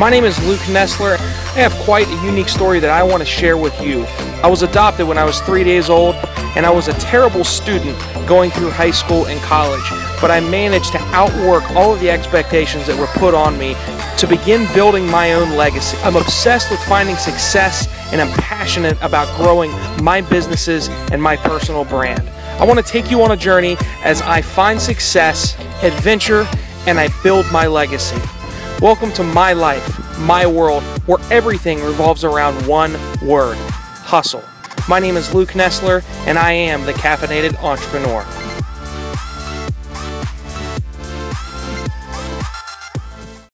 My name is Luke Nesler. I have quite a unique story that I want to share with you. I was adopted when I was 3 days old, and I was a terrible student going through high school and college, but I managed to outwork all of the expectations that were put on me to begin building my own legacy. I'm obsessed with finding success, and I'm passionate about growing my businesses and my personal brand. I want to take you on a journey as I find success, adventure, and I build my legacy. Welcome to my life, my world, where everything revolves around one word: hustle. My name is Luke Nesler, and I am the Caffeinated Entrepreneur.